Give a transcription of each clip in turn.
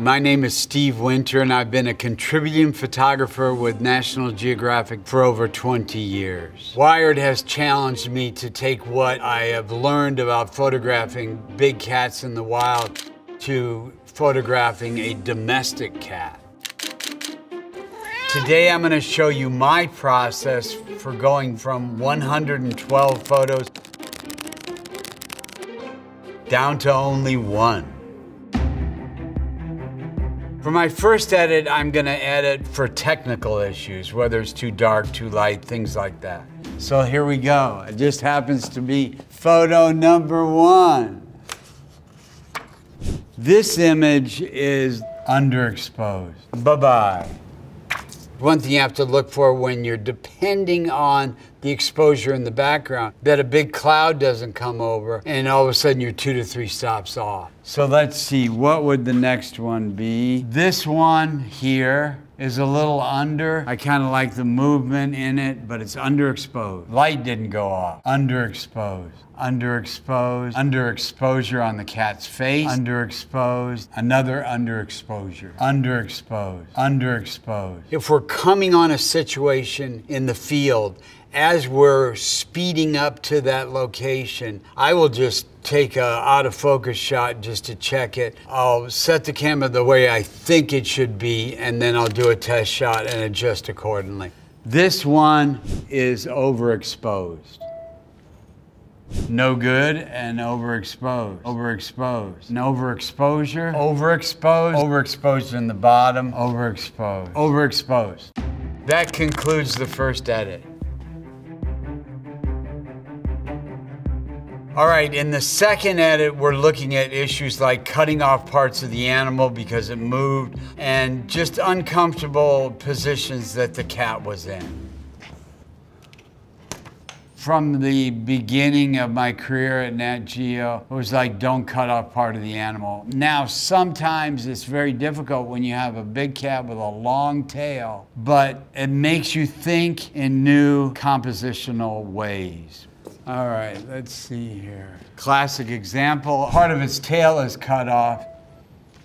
My name is Steve Winter, and I've been a contributing photographer with National Geographic for over 20 years. Wired has challenged me to take what I have learned about photographing big cats in the wild to photographing a domestic cat. Today I'm going to show you my process for going from 112 photos down to only one. For my first edit, I'm gonna edit for technical issues, whether it's too dark, too light, things like that. So here we go. It just happens to be photo number one. This image is underexposed. Bye-bye. One thing you have to look for when you're depending on the exposure in the background, that a big cloud doesn't come over and all of a sudden you're 2 to 3 stops off. So let's see, what would the next one be? This one here is a little under. I kind of like the movement in it, but it's underexposed. Light didn't go off. Underexposed, underexposed, underexposure on the cat's face, underexposed, another underexposure, underexposed, underexposed. If we're coming on a situation in the field, as we're speeding up to that location, I will just take a out of focus shot just to check it. I'll set the camera the way I think it should be, and then I'll do a test shot and adjust accordingly. This one is overexposed. No good and overexposed, overexposed, and overexposure, overexposed, overexposed in the bottom, overexposed, overexposed. That concludes the first edit. All right, in the second edit, we're looking at issues like cutting off parts of the animal because it moved and just uncomfortable positions that the cat was in. From the beginning of my career at Nat Geo, it was like, don't cut off part of the animal. Now, sometimes it's very difficult when you have a big cat with a long tail, but it makes you think in new compositional ways. All right, let's see here. Classic example, part of its tail is cut off.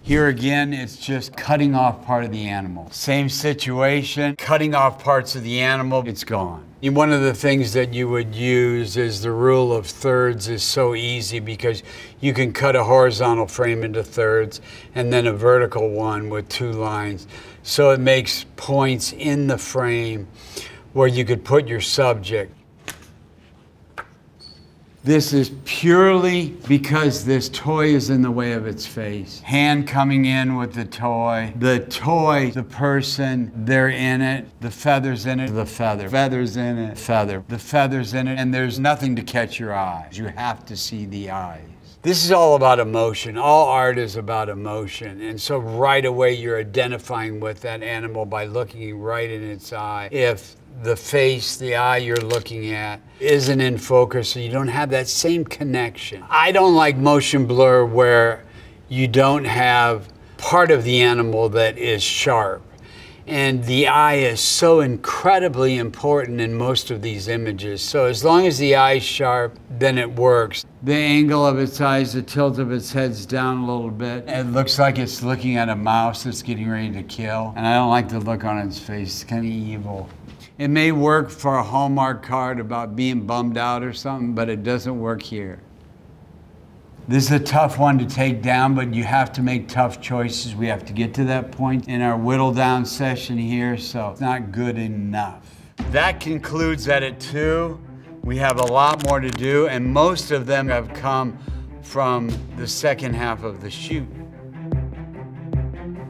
Here again, it's just cutting off part of the animal. Same situation, cutting off parts of the animal, it's gone. One of the things that you would use is the rule of thirds is so easy because you can cut a horizontal frame into thirds and then a vertical one with 2 lines. So it makes points in the frame where you could put your subject. This is purely because this toy is in the way of its face. Hand coming in with the toy, the person, they're in it, the feathers in it, the feather, feathers in it, feather, the feathers in it, and there's nothing to catch your eyes. You have to see the eyes. This is all about emotion. All art is about emotion. And so right away you're identifying with that animal by looking right in its eye. If the face, the eye you're looking at isn't in focus, so you don't have that same connection. I don't like motion blur where you don't have part of the animal that is sharp. And the eye is so incredibly important in most of these images. So as long as the eye's sharp, then it works. The angle of its eyes, the tilt of its head's down a little bit. It looks like it's looking at a mouse that's getting ready to kill. And I don't like the look on its face. It's kind of evil. It may work for a Hallmark card about being bummed out or something, but it doesn't work here. This is a tough one to take down, but you have to make tough choices. We have to get to that point in our whittle down session here, so it's not good enough. That concludes edit 2. We have a lot more to do, and most of them have come from the second half of the shoot.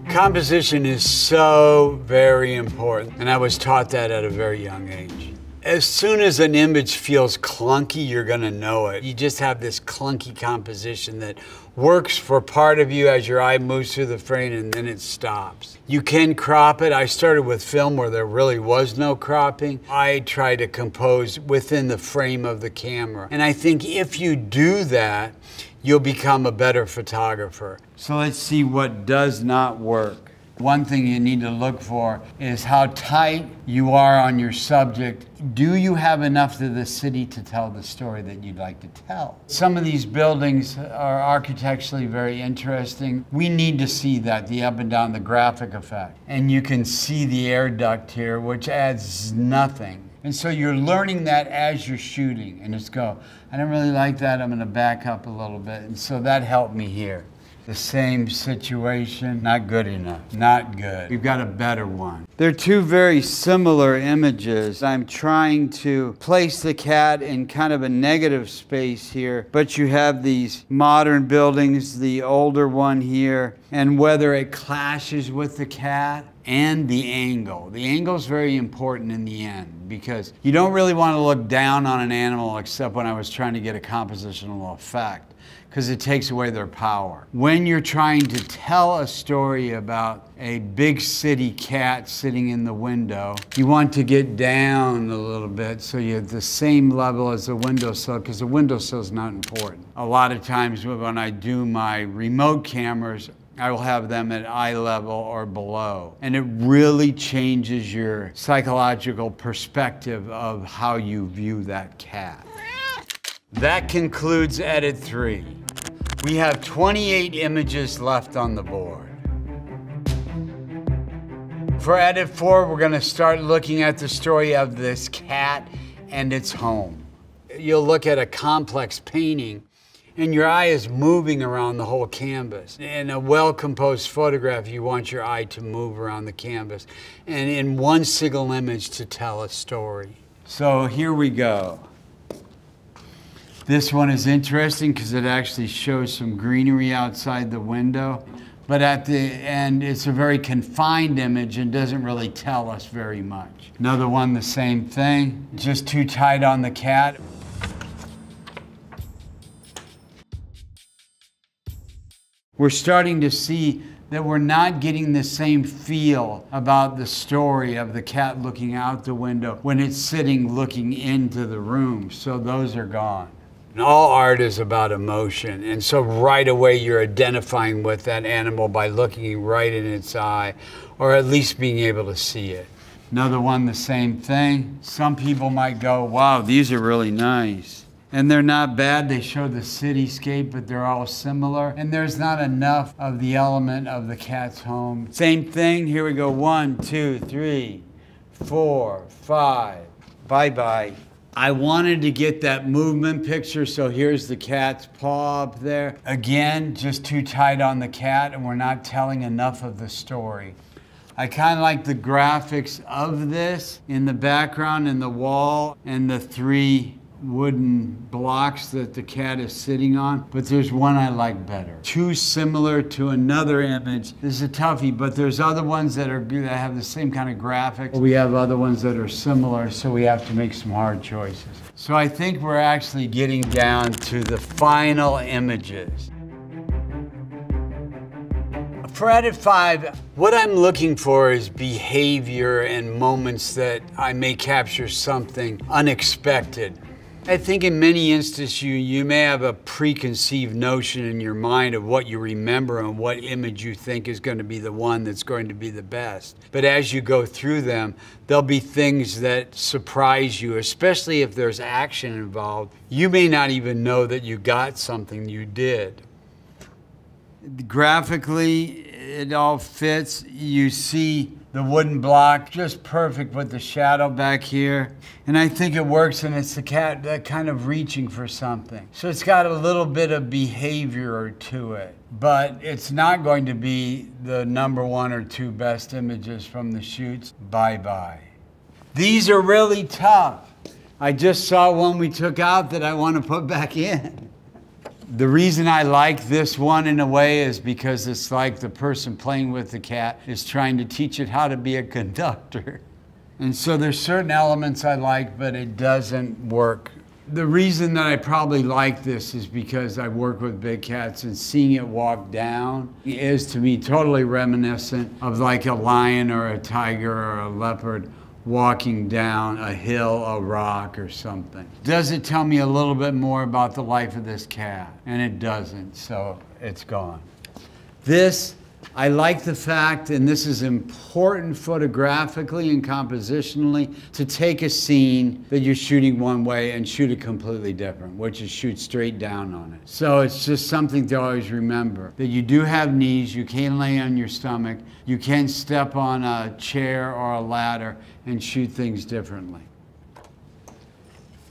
Composition is so very important, and I was taught that at a very young age. As soon as an image feels clunky, you're gonna know it. You just have this clunky composition that works for part of you as your eye moves through the frame and then it stops. You can crop it. I started with film where there really was no cropping. I try to compose within the frame of the camera. And I think if you do that, you'll become a better photographer. So let's see what does not work. One thing you need to look for is how tight you are on your subject. Do you have enough of the city to tell the story that you'd like to tell? Some of these buildings are architecturally very interesting. We need to see that, the up and down, the graphic effect. And you can see the air duct here, which adds nothing. And so you're learning that as you're shooting. And it's go, I don't really like that, I'm gonna back up a little bit. And so that helped me here. The same situation, not good enough, not good. We've got a better one. They're two very similar images. I'm trying to place the cat in kind of a negative space here, but you have these modern buildings, the older one here, and whether it clashes with the cat and the angle. The angle is very important in the end because you don't really want to look down on an animal except when I was trying to get a compositional effect, because it takes away their power. When you're trying to tell a story about a big city cat sitting in the window, you want to get down a little bit so you're at the same level as the windowsill, because the windowsill is not important. A lot of times when I do my remote cameras, I will have them at eye level or below. And it really changes your psychological perspective of how you view that cat. That concludes Edit 3. We have 28 images left on the board. For Edit 4, we're gonna start looking at the story of this cat and its home. You'll look at a complex painting and your eye is moving around the whole canvas. In a well-composed photograph, you want your eye to move around the canvas and in one single image to tell a story. So here we go. This one is interesting because it actually shows some greenery outside the window, but at the end, it's a very confined image and doesn't really tell us very much. Another one, the same thing, just too tight on the cat. We're starting to see that we're not getting the same feel about the story of the cat looking out the window when it's sitting looking into the room, so those are gone. And all art is about emotion, and so right away you're identifying with that animal by looking right in its eye, or at least being able to see it. Another one, the same thing. Some people might go, wow, these are really nice. And they're not bad, they show the cityscape, but they're all similar. And there's not enough of the element of the cat's home. Same thing, here we go, 1, 2, 3, 4, 5, bye-bye. I wanted to get that movement picture, so here's the cat's paw up there. Again, just too tight on the cat, and we're not telling enough of the story. I kind of like the graphics of this in the background, in the wall, and the three wooden blocks that the cat is sitting on, but there's one I like better. Too similar to another image. This is a toughie, but there's other ones that have the same kind of graphics. We have other ones that are similar, so we have to make some hard choices. So I think we're actually getting down to the final images. For Edit 5, what I'm looking for is behavior and moments that I may capture something unexpected. I think in many instances, you may have a preconceived notion in your mind of what you remember and what image you think is going to be the one that's going to be the best. But as you go through them, there'll be things that surprise you, especially if there's action involved. You may not even know that you got something you did. Graphically, it all fits. You see the wooden block, just perfect with the shadow back here. And I think it works, and it's the cat that kind of reaching for something. So it's got a little bit of behavior to it, but it's not going to be the #1 or #2 best images from the shoots. Bye-bye. These are really tough. I just saw one we took out that I want to put back in. The reason I like this one in a way is because it's like the person playing with the cat is trying to teach it how to be a conductor. And so there's certain elements I like, but it doesn't work. The reason that I probably like this is because I work with big cats, and seeing it walk down is to me totally reminiscent of like a lion or a tiger or a leopard walking down a hill, a rock, or something. Does it tell me a little bit more about the life of this cat? And it doesn't, so it's gone. This I like the fact, and this is important photographically and compositionally, to take a scene that you're shooting one way and shoot it completely different, which is shoot straight down on it. So it's just something to always remember, that you do have knees, you can lay on your stomach, you can step on a chair or a ladder and shoot things differently.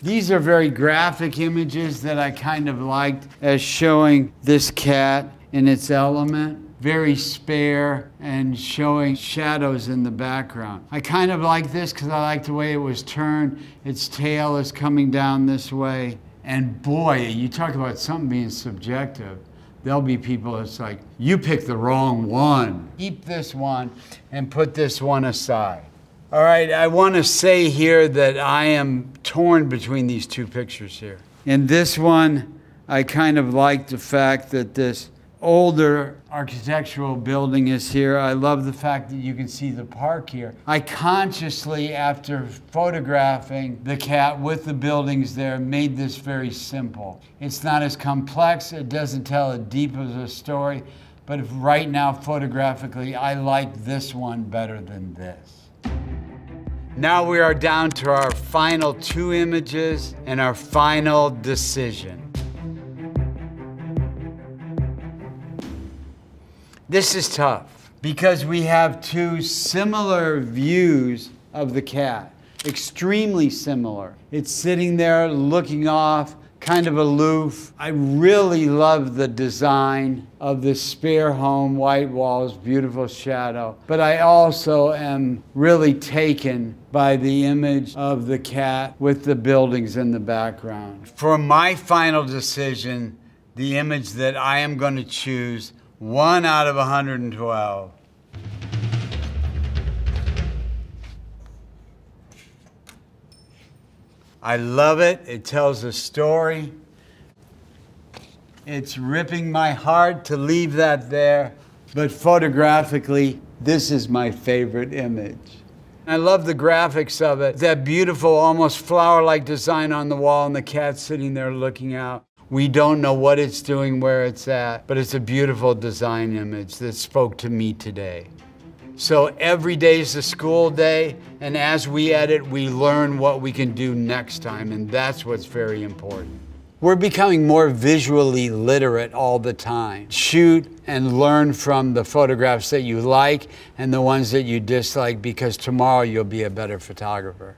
These are very graphic images that I kind of liked as showing this cat in its element. Very spare and showing shadows in the background. I kind of like this because I like the way it was turned. Its tail is coming down this way. And boy, you talk about something being subjective. There'll be people that's like, you picked the wrong one. Keep this one and put this one aside. All right, I want to say here that I am torn between these two pictures here. In this one, I kind of like the fact that this older architectural building is here. I love the fact that you can see the park here. I consciously, after photographing the cat with the buildings there, made this very simple. It's not as complex. It doesn't tell as deep of a story. But if right now, photographically, I like this one better than this. Now we are down to our final two images and our final decision. This is tough because we have two similar views of the cat, extremely similar. It's sitting there looking off, kind of aloof. I really love the design of this spare home, white walls, beautiful shadow. But I also am really taken by the image of the cat with the buildings in the background. For my final decision, the image that I am going to choose, 1 out of 112. I love it. It tells a story. It's ripping my heart to leave that there, but photographically, this is my favorite image. I love the graphics of it, that beautiful, almost flower-like design on the wall and the cat sitting there looking out. We don't know what it's doing, where it's at, but it's a beautiful design image that spoke to me today. So every day is a school day, and as we edit, we learn what we can do next time, and that's what's very important. We're becoming more visually literate all the time. Shoot and learn from the photographs that you like and the ones that you dislike, because tomorrow you'll be a better photographer.